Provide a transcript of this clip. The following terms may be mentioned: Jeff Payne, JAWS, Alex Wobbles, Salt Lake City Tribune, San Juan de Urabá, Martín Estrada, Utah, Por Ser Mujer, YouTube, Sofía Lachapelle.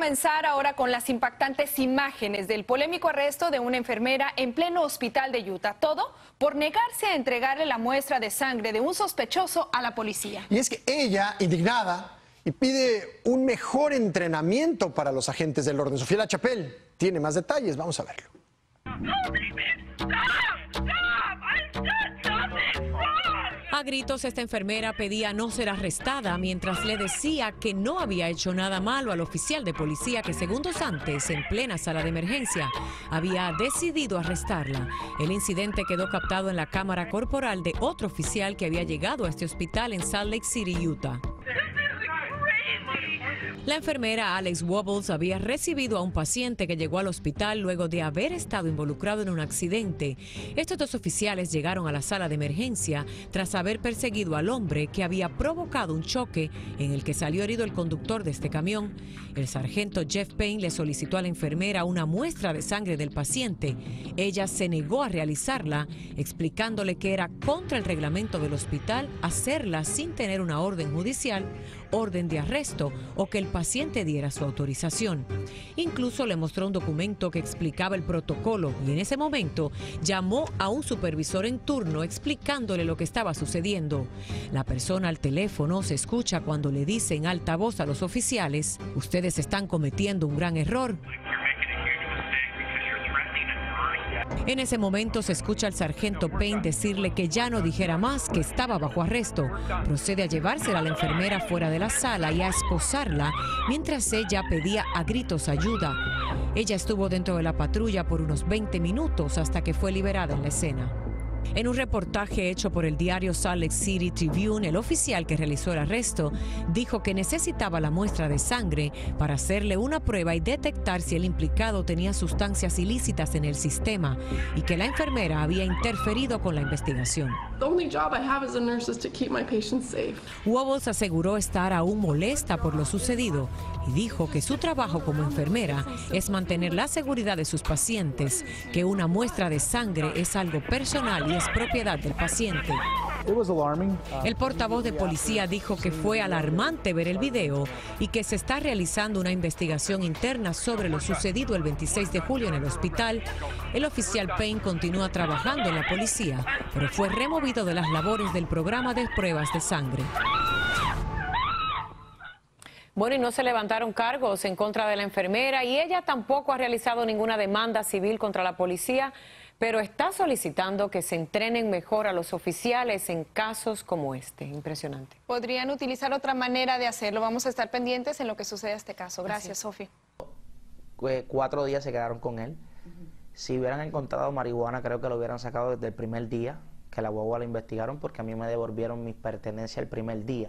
comenzar ahora con las impactantes imágenes del polémico arresto de una enfermera en pleno hospital de Utah. Todo por negarse a entregarle la muestra de sangre de un sospechoso a la policía. Y es que ella, indignada, y pide un mejor entrenamiento para los agentes del orden. Sofía Lachapelle tiene más detalles, vamos a verlo. A gritos, esta enfermera pedía no ser arrestada mientras le decía que no había hecho nada malo al oficial de policía que segundos antes, en plena sala de emergencia, había decidido arrestarla. El incidente quedó captado en la cámara corporal de otro oficial que había llegado a este hospital en Salt Lake City, Utah. La enfermera Alex Wobbles había recibido a un paciente que llegó al hospital luego de haber estado involucrado en un accidente. Estos dos oficiales llegaron a la sala de emergencia tras haber perseguido al hombre que había provocado un choque en el que salió herido el conductor de este camión. El sargento Jeff Payne le solicitó a la enfermera una muestra de sangre del paciente. Ella se negó a realizarla, explicándole que era contra el reglamento del hospital hacerla sin tener una orden judicial, orden de arresto o que el paciente diera su autorización. Incluso le mostró un documento que explicaba el protocolo y en ese momento llamó a un supervisor en turno explicándole lo que estaba sucediendo. La persona al teléfono se escucha cuando le dice en alta voz a los oficiales: "Ustedes están cometiendo un gran error". En ese momento se escucha al sargento Payne decirle que ya no dijera más, que estaba bajo arresto. Procede a llevársela a la enfermera fuera de la sala y a esposarla mientras ella pedía a gritos ayuda. Ella estuvo dentro de la patrulla por unos 20 minutos hasta que fue liberada en la escena. En un reportaje hecho por el diario Salt Lake City Tribune, el oficial que realizó el arresto dijo que necesitaba la muestra de sangre para hacerle una prueba y detectar si el implicado tenía sustancias ilícitas en el sistema y que la enfermera había interferido con la investigación. Wobbles aseguró estar aún molesta por lo sucedido y dijo que su trabajo como enfermera es mantener la seguridad de sus pacientes, que una muestra de sangre es algo personal y es propiedad del paciente. El portavoz de policía dijo que fue alarmante ver el video y que se está realizando una investigación interna sobre lo sucedido el 26 de julio en el hospital. El oficial Payne continúa trabajando en la policía, pero fue removido de las labores del programa de pruebas de sangre. Bueno, y no se levantaron cargos en contra de la enfermera y ella tampoco ha realizado ninguna demanda civil contra la policía, pero está solicitando que se entrenen mejor a los oficiales en casos como este. Impresionante. Podrían utilizar otra manera de hacerlo. Vamos a estar pendientes en lo que sucede a este caso. Gracias, Sofi. 4 días se quedaron con él. Si hubieran encontrado marihuana, creo que lo hubieran sacado desde el primer día que la guagua la investigaron, porque a mí me devolvieron mis pertenencias el primer día.